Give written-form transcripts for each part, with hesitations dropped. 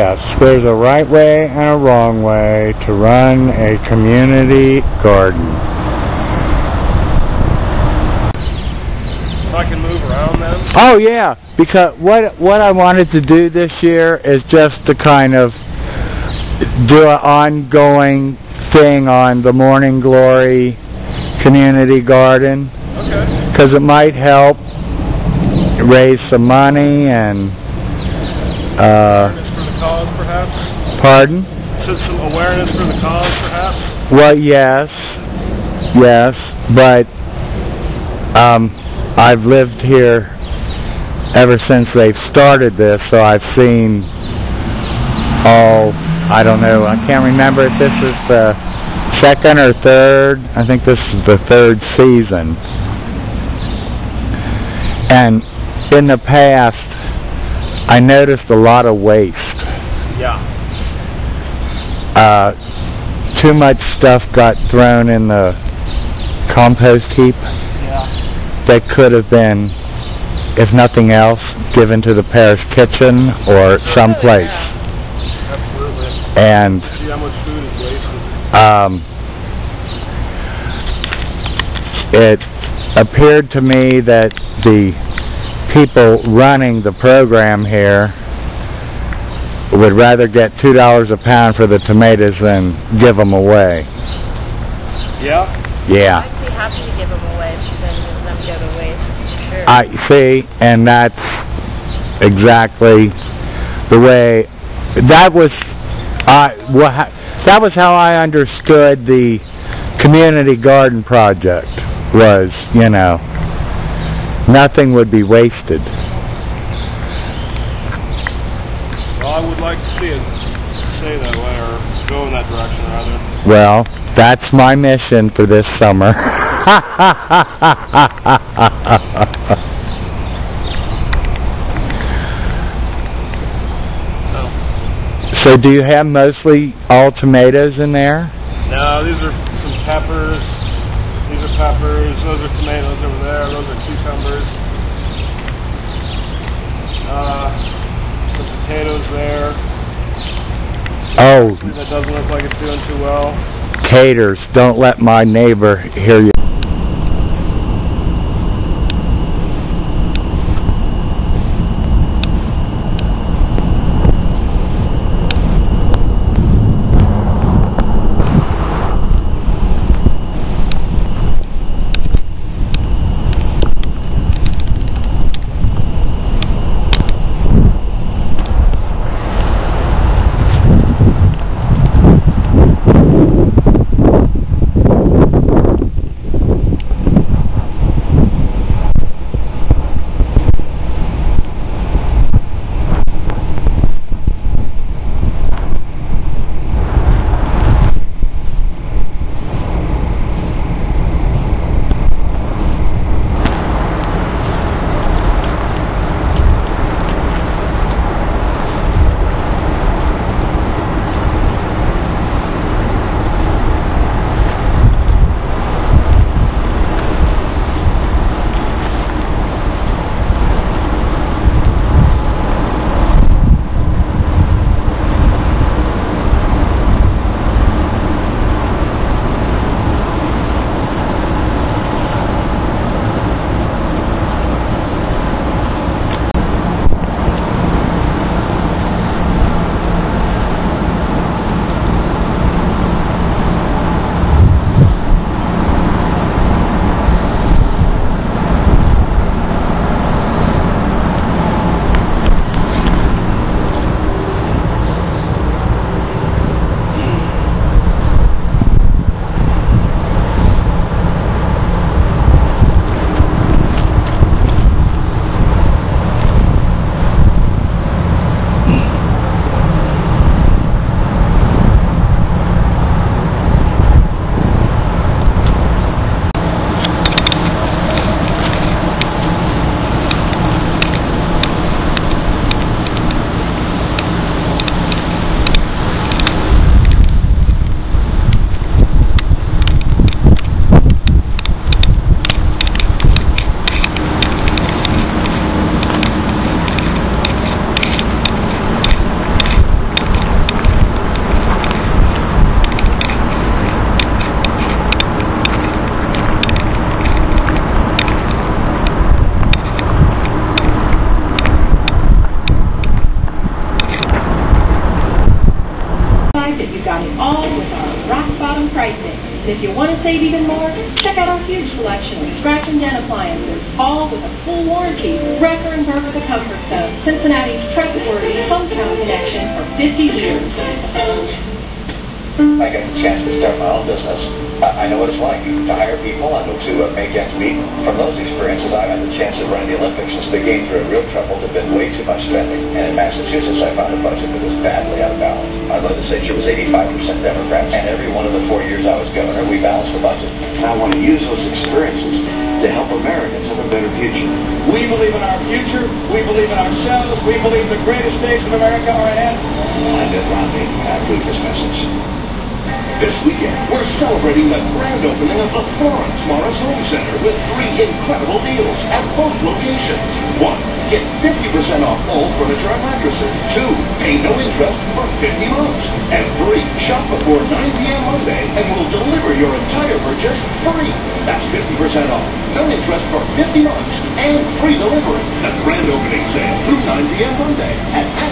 Yes, there's a right way and a wrong way to run a community garden. So I can move around them? Oh yeah, because what I wanted to do this year is just to kind of do an ongoing thing on the Morning Glory community garden. Okay. Because it might help raise some money and... awareness for the cause, perhaps? Pardon? So some awareness for the cause, perhaps? Well, yes. Yes. But I've lived here ever since they've started this, so I've seen all... I don't know. I can't remember if this is the second or third. I think this is the third season. And in the past, I noticed a lot of waste. Yeah. Too much stuff got thrown in the compost heap. Yeah. That could have been, if nothing else, given to the parish kitchen or someplace. Yeah. And see how much food is wasted. It appeared to me that the people running the program here would rather get $2 a pound for the tomatoes than give them away. Yeah? Yeah. I'd be happy to give them away than them go to waste. Sure. I see, and that's exactly the way. That was... well, that was how I understood the community garden project was, you know, nothing would be wasted. Well, I would like to see it stay that way or go in that direction, rather. Well, that's my mission for this summer. So do you have mostly all tomatoes in there? No, these are some peppers. These are peppers. Those are tomatoes over there. Those are cucumbers. Some potatoes there. Oh. That doesn't look like it's doing too well. Taters. Don't let my neighbor hear you. We've got it all with our rock-bottom pricing. And if you want to save even more, check out our huge selection of scratch and dent appliances, all with a full warranty. Brecker and Burger, the Comfort Zone, Cincinnati's trustworthy hometown connection for 50 years. I got the chance to start my own business. I know what it's like to hire people and to make ends meet. From those experiences, I had the chance to run the Olympics since the games were in real trouble. There'd been way too much spending. And in Massachusetts, I found a budget that was badly out of balance. Our legislature was 85% Democrats, and every one of the 4 years I was governor, we balanced the budget. And I want to use those experiences to help Americans have a better future. We believe in our future. We believe in ourselves. We believe the greatest days of America are ahead. I'm Mitt Romney, and I approve this message. This weekend, we're celebrating the grand opening of the Florence Morris Home Center with 3 incredible deals at both locations. 1, get 50% off all furniture and mattresses. 2, pay no interest for 50 months. And 3, shop before 9 p.m. Monday and we'll deliver your entire purchase free. That's 50% off, no interest for 50 months, and free delivery. The grand opening sale through 9 p.m. Monday at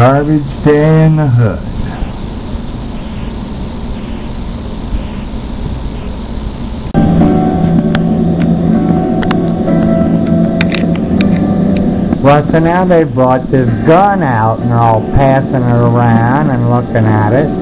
Garbage Day in the Hood. Well, so now they brought this gun out and they're all passing it around and looking at it.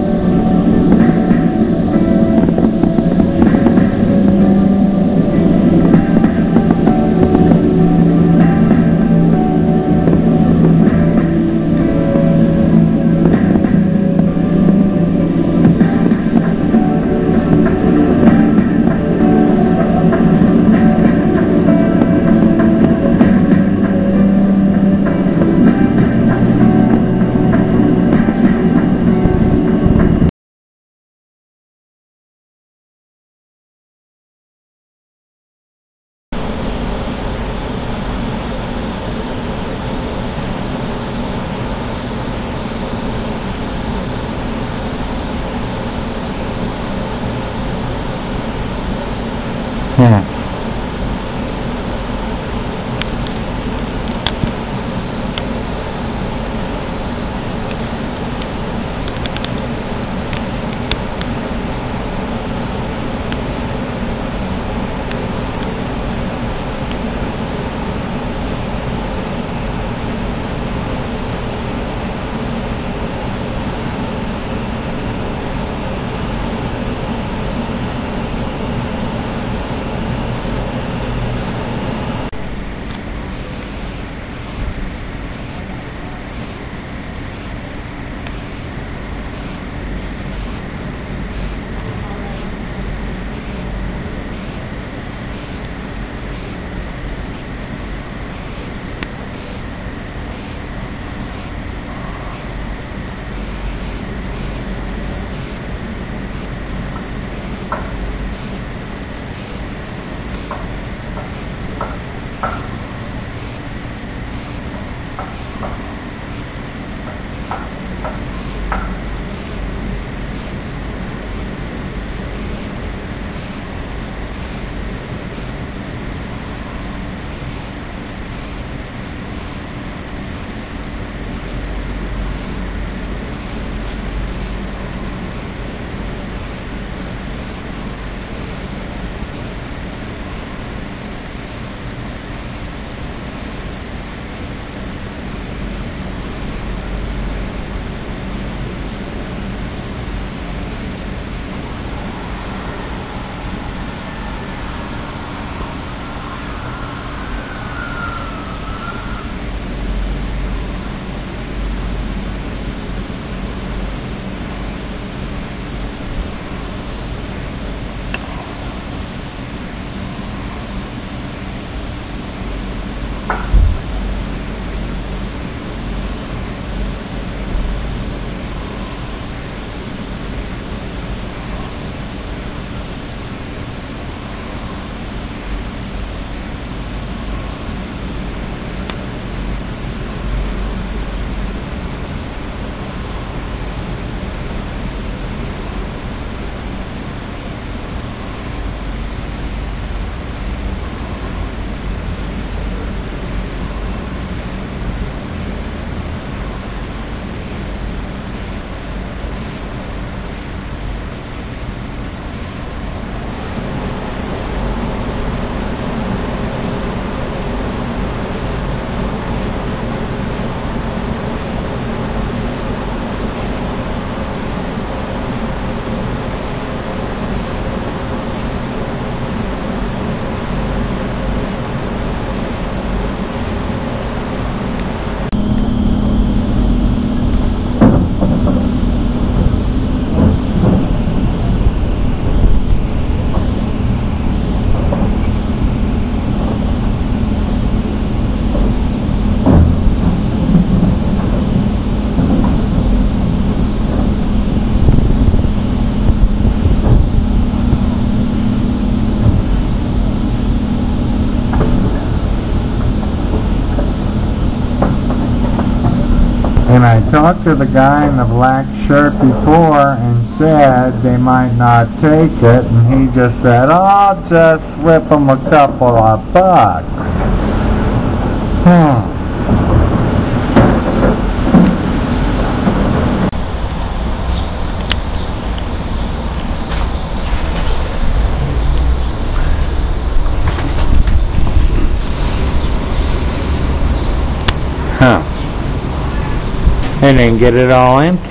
looked at the guy in the black shirt before and said they might not take it, and he just said, I'll just slip them a couple of bucks. And then get it all empty.